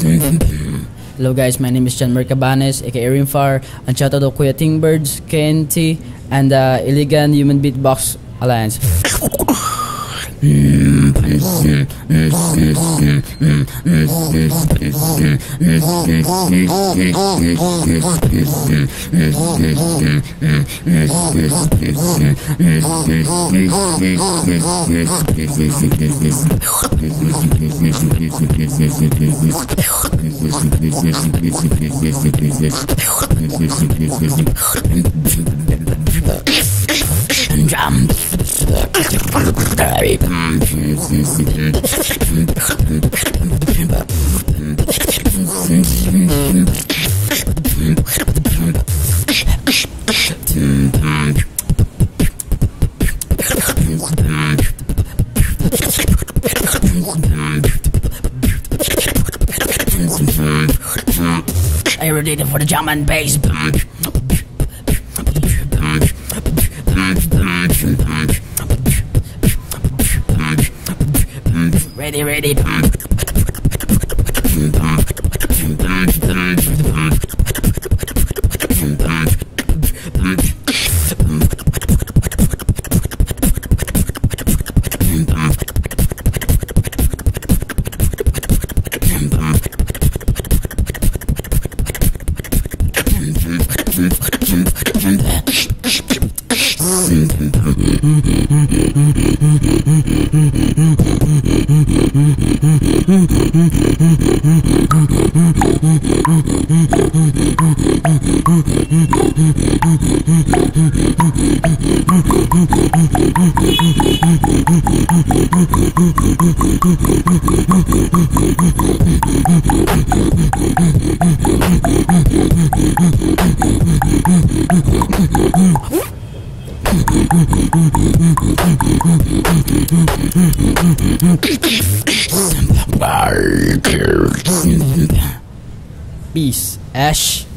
Hello guys, my name is John Mer Cabanes, aka Rimfar, and shout out to Kuya Tingbirds, KNT, and Iligan Human Beatbox Alliance. I'm ready for the drum and bass. Ready. Peace, Ash.